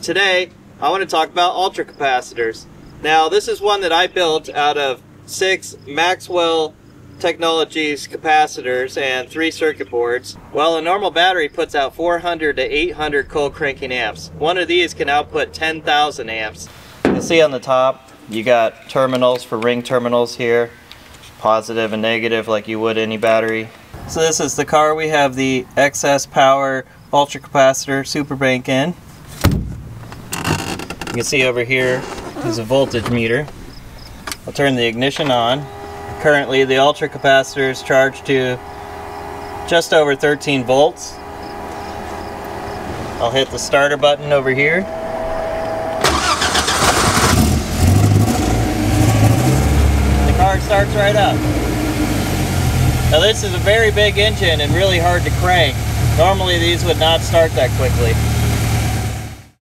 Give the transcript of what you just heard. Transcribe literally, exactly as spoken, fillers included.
Today, I want to talk about ultracapacitors. Now, this is one that I built out of six Maxwell Technologies capacitors and three circuit boards. Well, a normal battery puts out four hundred to eight hundred cold cranking amps. One of these can output ten thousand amps. You'll see on the top, you got terminals for ring terminals here, positive and negative like you would any battery. So this is the car. We have the X S Power Ultracapacitor SuperBank in. You can see over here is a voltage meter. I'll turn the ignition on. Currently the ultracapacitor is charged to just over thirteen volts. I'll hit the starter button over here. The car starts right up. Now this is a very big engine and really hard to crank. Normally these would not start that quickly.